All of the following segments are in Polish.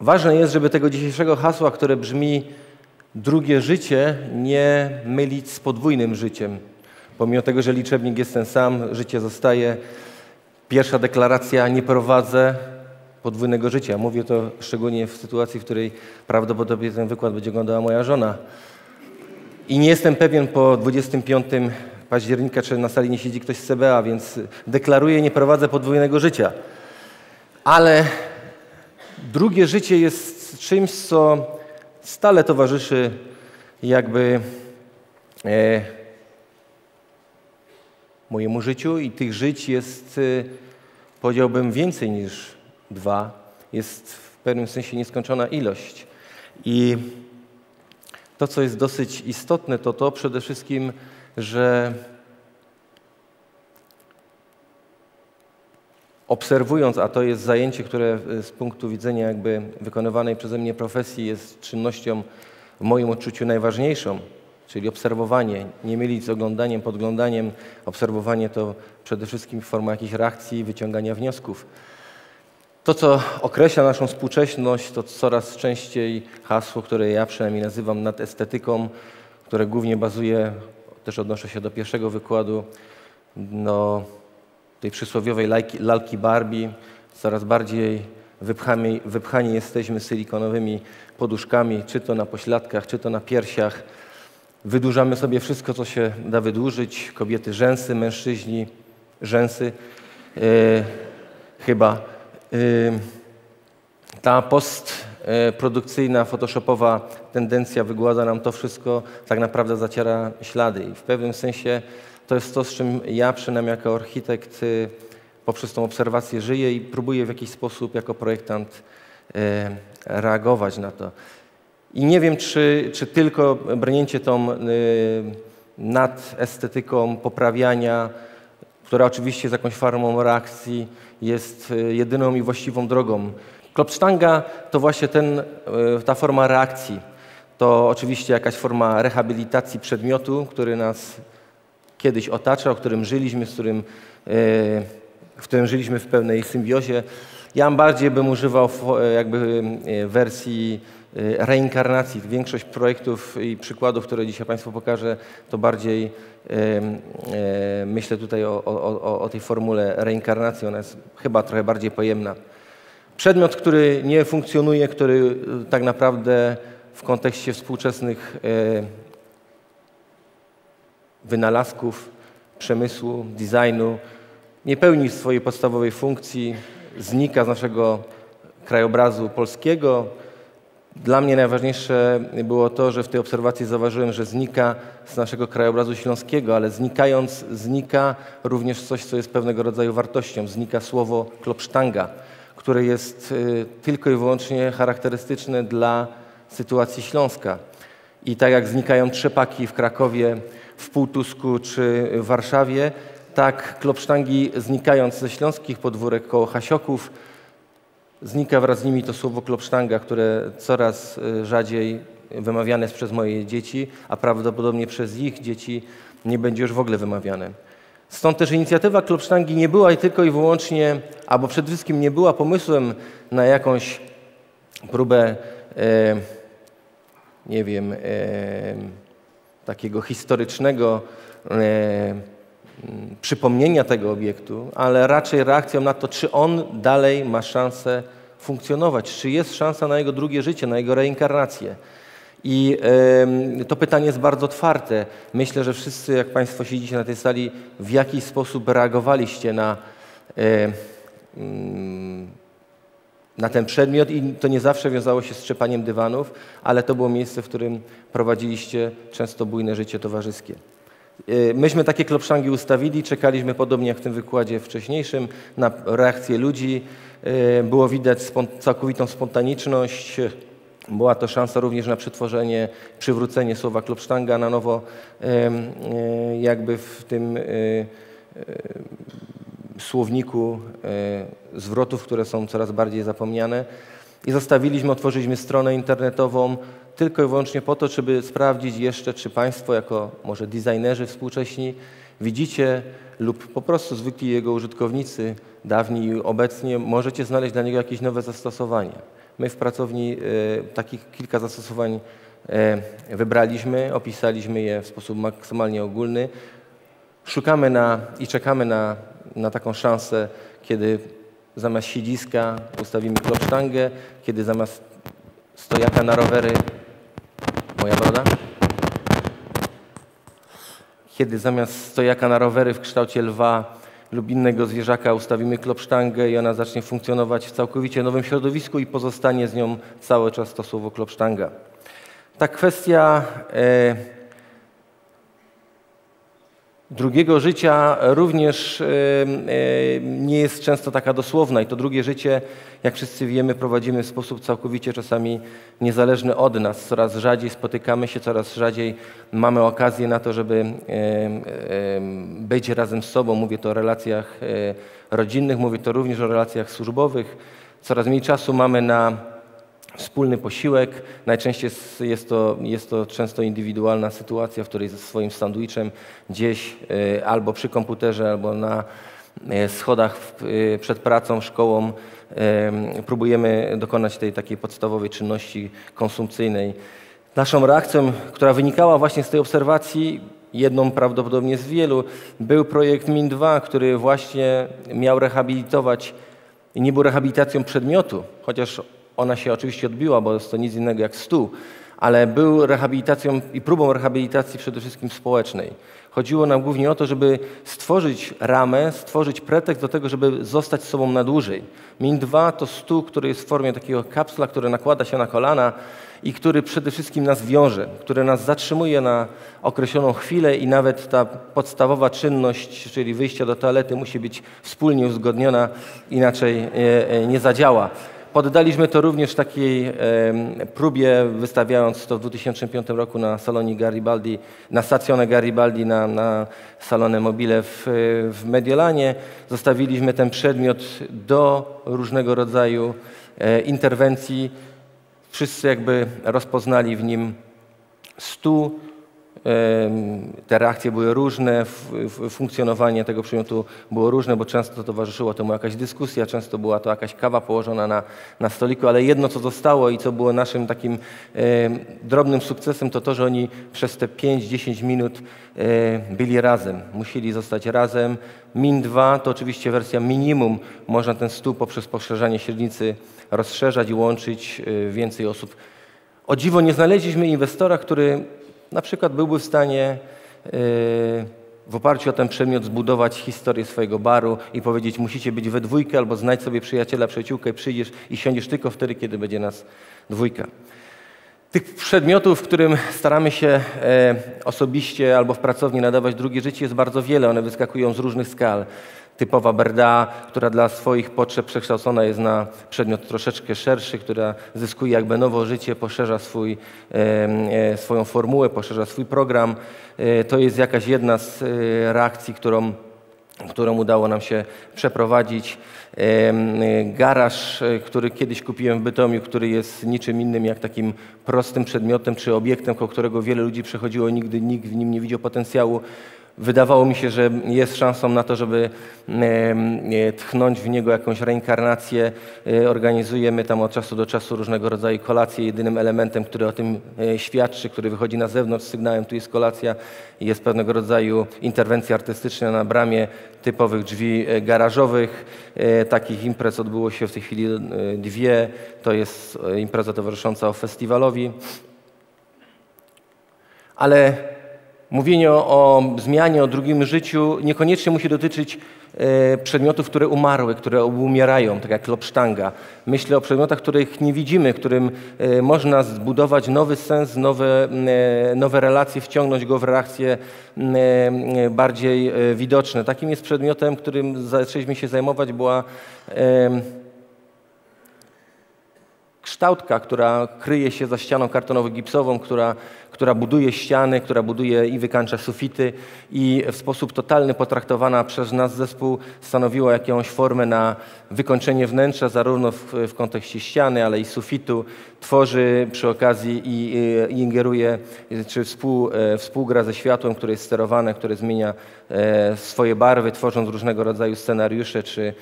Ważne jest, żeby tego dzisiejszego hasła, które brzmi drugie życie, nie mylić z podwójnym życiem. Pomimo tego, że liczebnik jest ten sam, życie zostaje. Pierwsza deklaracja: nie prowadzę podwójnego życia. Mówię to szczególnie w sytuacji, w której prawdopodobnie ten wykład będzie oglądała moja żona. I nie jestem pewien po 25 października, czy na sali nie siedzi ktoś z CBA, więc deklaruję: nie prowadzę podwójnego życia. Ale drugie życie jest czymś, co stale towarzyszy jakby mojemu życiu, i tych żyć jest, powiedziałbym, więcej niż dwa. Jest w pewnym sensie nieskończona ilość. I to, co jest dosyć istotne, to to przede wszystkim, że obserwując, a to jest zajęcie, które z punktu widzenia jakby wykonywanej przeze mnie profesji jest czynnością w moim odczuciu najważniejszą, czyli obserwowanie, nie mylić z oglądaniem, podglądaniem. Obserwowanie to przede wszystkim forma jakichś reakcji, wyciągania wniosków. To, co określa naszą współczesność, to coraz częściej hasło, które ja przynajmniej nazywam nadestetyką, które głównie bazuje, też odnoszę się do pierwszego wykładu, no, tej przysłowiowej lalki Barbie. Coraz bardziej wypchani jesteśmy silikonowymi poduszkami, czy to na pośladkach, czy to na piersiach. Wydłużamy sobie wszystko, co się da wydłużyć. Kobiety rzęsy, mężczyźni rzęsy chyba. Ta postprodukcyjna, photoshopowa tendencja wygładza nam to wszystko, tak naprawdę zaciera ślady. I w pewnym sensie to jest to, z czym ja przynajmniej jako architekt poprzez tą obserwację żyję i próbuję w jakiś sposób jako projektant reagować na to. I nie wiem, czy tylko brnięcie tą nad estetyką poprawiania, która oczywiście jest jakąś formą reakcji, jest jedyną i właściwą drogą. Klopsztanga to właśnie ta forma reakcji. To oczywiście jakaś forma rehabilitacji przedmiotu, który nas kiedyś otaczał, w którym żyliśmy w pewnej symbiozie. Ja bardziej bym używał jakby wersji reinkarnacji. Większość projektów i przykładów, które dzisiaj Państwu pokażę, to bardziej myślę tutaj o tej formule reinkarnacji. Ona jest chyba trochę bardziej pojemna. Przedmiot, który nie funkcjonuje, który tak naprawdę w kontekście współczesnych wynalazków, przemysłu, designu nie pełni swojej podstawowej funkcji, znika z naszego krajobrazu polskiego. Dla mnie najważniejsze było to, że w tej obserwacji zauważyłem, że znika z naszego krajobrazu śląskiego, ale znikając znika również coś, co jest pewnego rodzaju wartością. Znika słowo klopsztanga, które jest tylko i wyłącznie charakterystyczne dla sytuacji Śląska. I tak jak znikają trzepaki w Krakowie, w Półtusku czy w Warszawie, tak klopsztangi, znikając ze śląskich podwórek koło Hasioków, znika wraz z nimi to słowo klopsztanga, które coraz rzadziej wymawiane jest przez moje dzieci, a prawdopodobnie przez ich dzieci nie będzie już w ogóle wymawiane. Stąd też inicjatywa klopsztangi nie była tylko i wyłącznie, albo przede wszystkim nie była pomysłem na jakąś próbę, nie wiem, takiego historycznego przypomnienia tego obiektu, ale raczej reakcją na to, czy on dalej ma szansę funkcjonować, czy jest szansa na jego drugie życie, na jego reinkarnację. I to pytanie jest bardzo otwarte. Myślę, że wszyscy, jak Państwo siedzicie na tej sali, w jakiś sposób reagowaliście na ten przedmiot, i to nie zawsze wiązało się z trzepaniem dywanów, ale to było miejsce, w którym prowadziliście często bujne życie towarzyskie. Myśmy takie klopsztangi ustawili, czekaliśmy, podobnie jak w tym wykładzie wcześniejszym, na reakcję ludzi. Było widać całkowitą spontaniczność. Była to szansa również na przetworzenie, przywrócenie słowa klopsztanga na nowo, jakby w tym słowniku zwrotów, które są coraz bardziej zapomniane. I otworzyliśmy stronę internetową tylko i wyłącznie po to, żeby sprawdzić jeszcze, czy Państwo, jako może designerzy współcześni, widzicie lub po prostu zwykli jego użytkownicy, dawni i obecnie, możecie znaleźć dla niego jakieś nowe zastosowanie. My w pracowni takich kilka zastosowań wybraliśmy, opisaliśmy je w sposób maksymalnie ogólny. Szukamy i czekamy na taką szansę, kiedy zamiast siedziska ustawimy klopsztangę, kiedy zamiast stojaka na rowery, moja broda, kiedy zamiast stojaka na rowery w kształcie lwa lub innego zwierzaka ustawimy klopsztangę i ona zacznie funkcjonować w całkowicie nowym środowisku i pozostanie z nią cały czas to słowo klopsztanga. Ta kwestia drugiego życia również nie jest często taka dosłowna i to drugie życie, jak wszyscy wiemy, prowadzimy w sposób całkowicie czasami niezależny od nas. Coraz rzadziej spotykamy się, coraz rzadziej mamy okazję na to, żeby być razem z sobą. Mówię to o relacjach rodzinnych, mówię to również o relacjach służbowych. Coraz mniej czasu mamy na wspólny posiłek. Najczęściej jest to często indywidualna sytuacja, w której ze swoim sandwiczem gdzieś albo przy komputerze, albo na schodach przed pracą, szkołą próbujemy dokonać tej takiej podstawowej czynności konsumpcyjnej. Naszą reakcją, która wynikała właśnie z tej obserwacji, jedną prawdopodobnie z wielu, był projekt MIN2, który właśnie miał rehabilitować i nie był rehabilitacją przedmiotu, chociaż ona się oczywiście odbiła, bo jest to nic innego jak stół, ale był rehabilitacją i próbą rehabilitacji przede wszystkim społecznej. Chodziło nam głównie o to, żeby stworzyć ramę, stworzyć pretekst do tego, żeby zostać z sobą na dłużej. MIN2 to stół, który jest w formie takiego kapsla, który nakłada się na kolana i który przede wszystkim nas wiąże, który nas zatrzymuje na określoną chwilę i nawet ta podstawowa czynność, czyli wyjście do toalety, musi być wspólnie uzgodniona, inaczej nie zadziała. Poddaliśmy to również takiej próbie, wystawiając to w 2005 roku na salonie Garibaldi, na stacjonę Garibaldi, na salonę mobile w Mediolanie. Zostawiliśmy ten przedmiot do różnego rodzaju interwencji. Wszyscy jakby rozpoznali w nim stół. Te reakcje były różne, funkcjonowanie tego przedmiotu było różne, bo często towarzyszyła temu jakaś dyskusja, często była to jakaś kawa położona na stoliku, ale jedno, co zostało i co było naszym takim drobnym sukcesem, to to, że oni przez te 5-10 minut byli razem, musieli zostać razem. MIN2 to oczywiście wersja minimum, można ten stół poprzez poszerzanie średnicy rozszerzać i łączyć więcej osób. O dziwo nie znaleźliśmy inwestora, który na przykład byłby w stanie w oparciu o ten przedmiot zbudować historię swojego baru i powiedzieć: musicie być we dwójkę albo znajdź sobie przyjaciela, przyjaciółkę, przyjdziesz i siądziesz tylko wtedy, kiedy będzie nas dwójka. Tych przedmiotów, którym staramy się osobiście albo w pracowni nadawać drugie życie, jest bardzo wiele. One wyskakują z różnych skal. Typowa berda, która dla swoich potrzeb przekształcona jest na przedmiot troszeczkę szerszy, która zyskuje jakby nowe życie, poszerza swoją formułę, poszerza swój program. To jest jakaś jedna z reakcji, którą udało nam się przeprowadzić. Garaż, który kiedyś kupiłem w Bytomiu, który jest niczym innym jak takim prostym przedmiotem czy obiektem, koło którego wiele ludzi przechodziło, nigdy nikt w nim nie widział potencjału. Wydawało mi się, że jest szansą na to, żeby tchnąć w niego jakąś reinkarnację. Organizujemy tam od czasu do czasu różnego rodzaju kolacje. Jedynym elementem, który o tym świadczy, który wychodzi na zewnątrz z sygnałem, tu jest kolacja, jest pewnego rodzaju interwencja artystyczna na bramie typowych drzwi garażowych. Takich imprez odbyło się w tej chwili 2. To jest impreza towarzysząca festiwalowi. Ale mówienie o zmianie, o drugim życiu niekoniecznie musi dotyczyć przedmiotów, które umarły, które umierają, tak jak klopsztanga. Myślę o przedmiotach, których nie widzimy, którym można zbudować nowy sens, nowe relacje, wciągnąć go w relacje bardziej widoczne. Takim jest przedmiotem, którym zaczęliśmy się zajmować, była kształtka, która kryje się za ścianą kartonowo-gipsową, która buduje ściany, która buduje i wykańcza sufity i w sposób totalny potraktowana przez nas zespół stanowiła jakąś formę na wykończenie wnętrza, zarówno w kontekście ściany, ale i sufitu. Tworzy przy okazji i ingeruje, czy współgra ze światłem, które jest sterowane, które zmienia swoje barwy, tworząc różnego rodzaju scenariusze, czy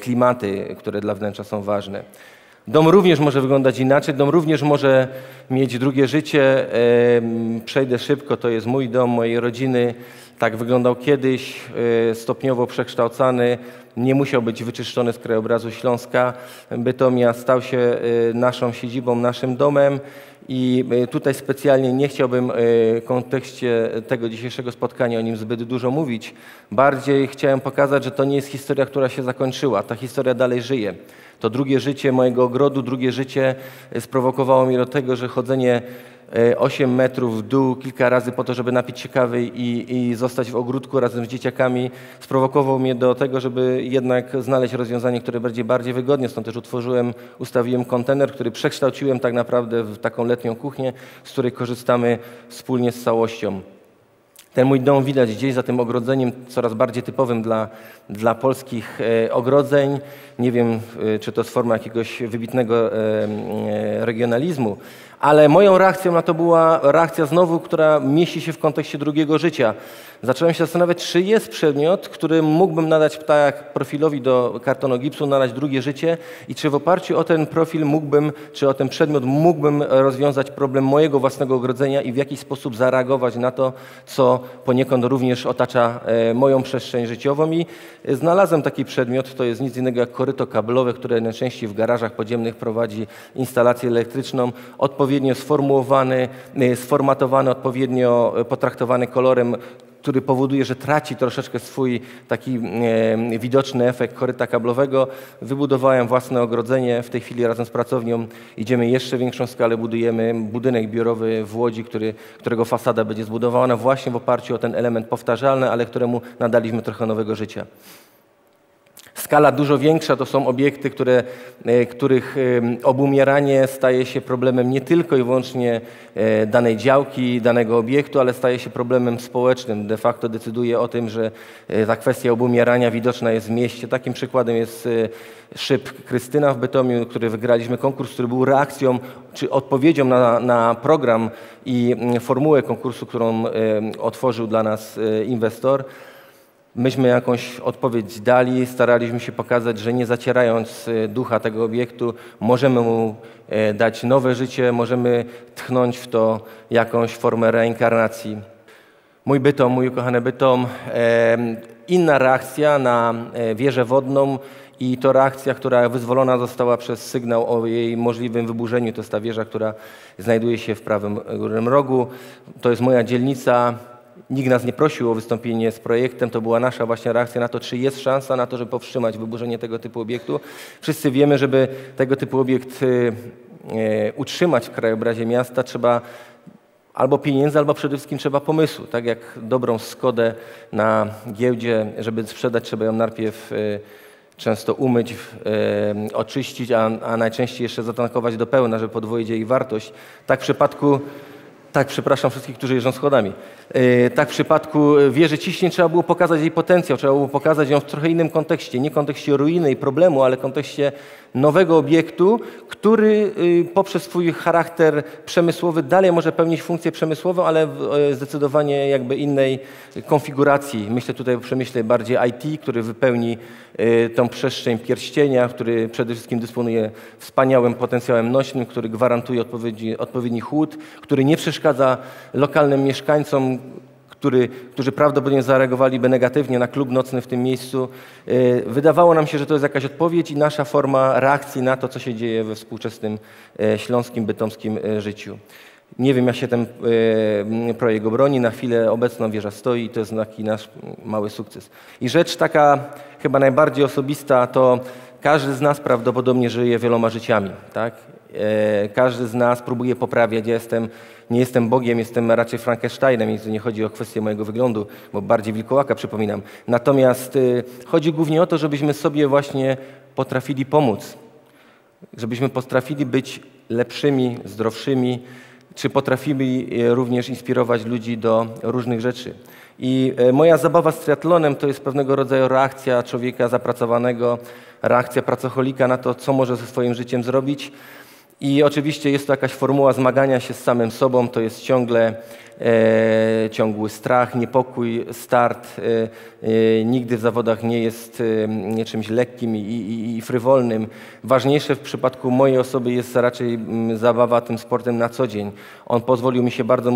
klimaty, które dla wnętrza są ważne. Dom również może wyglądać inaczej, dom również może mieć drugie życie. Przejdę szybko, to jest mój dom, mojej rodziny. Tak wyglądał kiedyś, stopniowo przekształcany. Nie musiał być wyczyszczony z krajobrazu Śląska. Bytomia stał się naszą siedzibą, naszym domem. I tutaj specjalnie nie chciałbym w kontekście tego dzisiejszego spotkania o nim zbyt dużo mówić. Bardziej chciałem pokazać, że to nie jest historia, która się zakończyła. Ta historia dalej żyje. To drugie życie mojego ogrodu, drugie życie sprowokowało mnie do tego, że chodzenie 8 metrów w dół kilka razy po to, żeby napić się kawy i zostać w ogródku razem z dzieciakami, sprowokował mnie do tego, żeby jednak znaleźć rozwiązanie, które będzie bardziej wygodne. Stąd też ustawiłem kontener, który przekształciłem tak naprawdę w taką letnią kuchnię, z której korzystamy wspólnie z całością. Ten mój dom widać gdzieś za tym ogrodzeniem, coraz bardziej typowym dla polskich ogrodzeń. Nie wiem, czy to jest forma jakiegoś wybitnego regionalizmu, ale moją reakcją na to była reakcja znowu, która mieści się w kontekście drugiego życia. Zacząłem się zastanawiać, czy jest przedmiot, którym mógłbym nadać, tak jak profilowi do kartonogipsu, nadać drugie życie i czy w oparciu o ten profil mógłbym, czy o ten przedmiot mógłbym rozwiązać problem mojego własnego ogrodzenia i w jakiś sposób zareagować na to, co poniekąd również otacza moją przestrzeń życiową. I znalazłem taki przedmiot, to jest nic innego jak koryto kablowe, które najczęściej w garażach podziemnych prowadzi instalację elektryczną, odpowiednio sformatowany, odpowiednio potraktowany kolorem, który powoduje, że traci troszeczkę swój taki widoczny efekt koryta kablowego. Wybudowałem własne ogrodzenie. W tej chwili razem z pracownią idziemy jeszcze większą skalę. Budujemy budynek biurowy w Łodzi, którego fasada będzie zbudowana właśnie w oparciu o ten element powtarzalny, ale któremu nadaliśmy trochę nowego życia. Skala dużo większa to są obiekty, których obumieranie staje się problemem nie tylko i wyłącznie danej działki, danego obiektu, ale staje się problemem społecznym. De facto decyduje o tym, że ta kwestia obumierania widoczna jest w mieście. Takim przykładem jest szyb Krystyna w Bytomiu, który wygraliśmy konkurs, który był reakcją czy odpowiedzią na program i formułę konkursu, którą otworzył dla nas inwestor. Myśmy jakąś odpowiedź dali, staraliśmy się pokazać, że nie zacierając ducha tego obiektu, możemy mu dać nowe życie, możemy tchnąć w to jakąś formę reinkarnacji. Mój Bytom, mój ukochany Bytom, inna reakcja na wieżę wodną i to reakcja, która wyzwolona została przez sygnał o jej możliwym wyburzeniu. To jest ta wieża, która znajduje się w prawym górnym rogu. To jest moja dzielnica. Nikt nas nie prosił o wystąpienie z projektem, to była nasza właśnie reakcja na to, czy jest szansa na to, żeby powstrzymać wyburzenie tego typu obiektu. Wszyscy wiemy, żeby tego typu obiekt utrzymać w krajobrazie miasta, trzeba albo pieniędzy, albo przede wszystkim trzeba pomysłu. Tak jak dobrą Skodę na giełdzie, żeby sprzedać, trzeba ją najpierw często umyć, oczyścić, a najczęściej jeszcze zatankować do pełna, żeby podwoić jej wartość. Tak, przepraszam wszystkich, którzy jeżdżą schodami. Tak w przypadku wieży ciśnień trzeba było pokazać jej potencjał, trzeba było pokazać ją w trochę innym kontekście. Nie kontekście ruiny i problemu, ale kontekście nowego obiektu, który poprzez swój charakter przemysłowy dalej może pełnić funkcję przemysłową, ale w zdecydowanie jakby innej konfiguracji. Myślę tutaj o przemyśle bardziej IT, który wypełni tą przestrzeń pierścienia, który przede wszystkim dysponuje wspaniałym potencjałem nośnym, który gwarantuje odpowiedni chłód, który nie przeszkadza lokalnym mieszkańcom, którzy prawdopodobnie zareagowaliby negatywnie na klub nocny w tym miejscu. Wydawało nam się, że to jest jakaś odpowiedź i nasza forma reakcji na to, co się dzieje we współczesnym śląskim, bytomskim życiu. Nie wiem, jak się ten projekt obroni. Na chwilę obecną wieża stoi i to jest taki nasz mały sukces. I rzecz taka chyba najbardziej osobista to każdy z nas prawdopodobnie żyje wieloma życiami, tak? Każdy z nas próbuje poprawiać. Ja nie jestem Bogiem, jestem raczej Frankensteinem i tu nie chodzi o kwestię mojego wyglądu, bo bardziej wilkołaka przypominam. Natomiast chodzi głównie o to, żebyśmy sobie właśnie potrafili pomóc. Żebyśmy potrafili być lepszymi, zdrowszymi, czy potrafili również inspirować ludzi do różnych rzeczy. I moja zabawa z triatlonem to jest pewnego rodzaju reakcja człowieka zapracowanego, reakcja pracoholika na to, co może ze swoim życiem zrobić. I oczywiście jest to jakaś formuła zmagania się z samym sobą, to jest ciągle ciągły strach, niepokój, start. Nigdy w zawodach nie jest czymś lekkim i frywolnym. Ważniejsze w przypadku mojej osoby jest raczej zabawa tym sportem na co dzień. On pozwolił mi się bardzo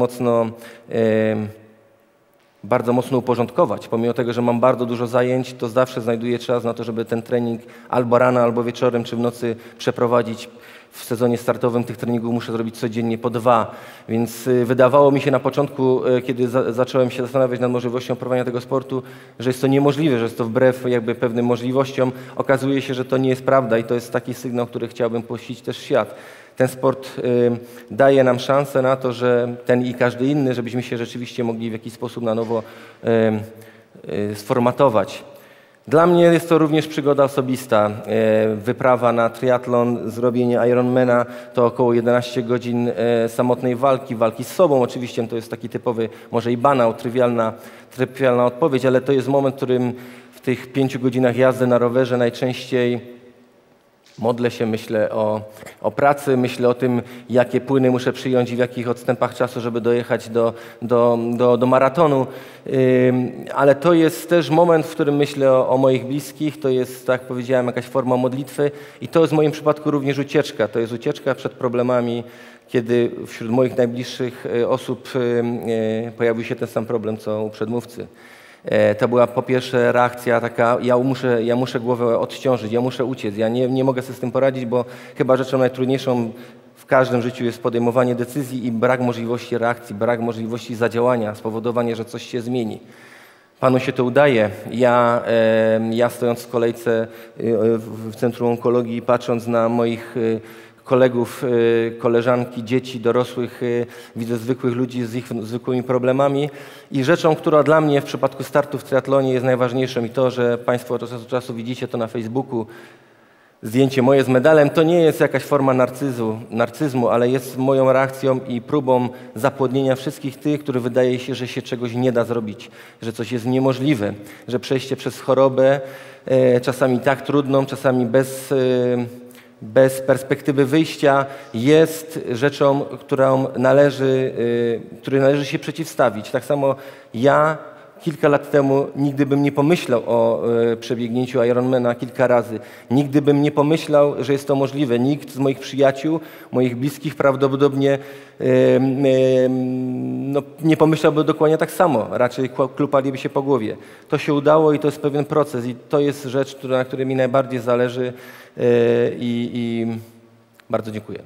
mocno uporządkować. Pomimo tego, że mam bardzo dużo zajęć, to zawsze znajduję czas na to, żeby ten trening albo rano, albo wieczorem, czy w nocy przeprowadzić. W sezonie startowym tych treningów muszę zrobić codziennie po 2, więc wydawało mi się na początku, kiedy zacząłem się zastanawiać nad możliwością prowadzenia tego sportu, że jest to niemożliwe, że jest to wbrew jakby pewnym możliwościom. Okazuje się, że to nie jest prawda i to jest taki sygnał, który chciałbym puścić też w świat. Ten sport daje nam szansę na to, że ten i każdy inny, żebyśmy się rzeczywiście mogli w jakiś sposób na nowo sformatować. Dla mnie jest to również przygoda osobista. Wyprawa na triatlon, zrobienie Ironmana to około 11 godzin samotnej walki, walki z sobą. Oczywiście to jest taki typowy, może i banał, trywialna odpowiedź, ale to jest moment, w którym w tych 5 godzinach jazdy na rowerze najczęściej modlę się, myślę o pracy, myślę o tym, jakie płyny muszę przyjąć i w jakich odstępach czasu, żeby dojechać do maratonu. Ale to jest też moment, w którym myślę o moich bliskich. To jest, tak jak powiedziałem, jakaś forma modlitwy i to jest w moim przypadku również ucieczka. To jest ucieczka przed problemami, kiedy wśród moich najbliższych osób pojawił się ten sam problem, co u przedmówcy. To była po pierwsze reakcja taka, ja muszę głowę odciążyć, ja muszę uciec, ja nie mogę sobie z tym poradzić, bo chyba rzeczą najtrudniejszą w każdym życiu jest podejmowanie decyzji i brak możliwości reakcji, brak możliwości zadziałania, spowodowanie, że coś się zmieni. Panu się to udaje. Ja stojąc w kolejce w Centrum Onkologii, patrząc na moich kolegów, koleżanki, dzieci, dorosłych, widzę zwykłych ludzi z ich zwykłymi problemami i rzeczą, która dla mnie w przypadku startu w triatlonie jest najważniejszą i to, że Państwo od czasu do czasu widzicie to na Facebooku, zdjęcie moje z medalem, to nie jest jakaś forma narcyzmu, ale jest moją reakcją i próbą zapłodnienia wszystkich tych, których wydaje się, że się czegoś nie da zrobić, że coś jest niemożliwe, że przejście przez chorobę, czasami tak trudną, czasami bez perspektywy wyjścia jest rzeczą, której należy się przeciwstawić. Tak samo ja kilka lat temu nigdy bym nie pomyślał o przebiegnięciu Ironmana kilka razy. Nigdy bym nie pomyślał, że jest to możliwe. Nikt z moich przyjaciół, moich bliskich prawdopodobnie nie pomyślałby dokładnie tak samo. Raczej klupaliby się po głowie. To się udało i to jest pewien proces. I to jest rzecz, na której mi najbardziej zależy. I bardzo dziękuję.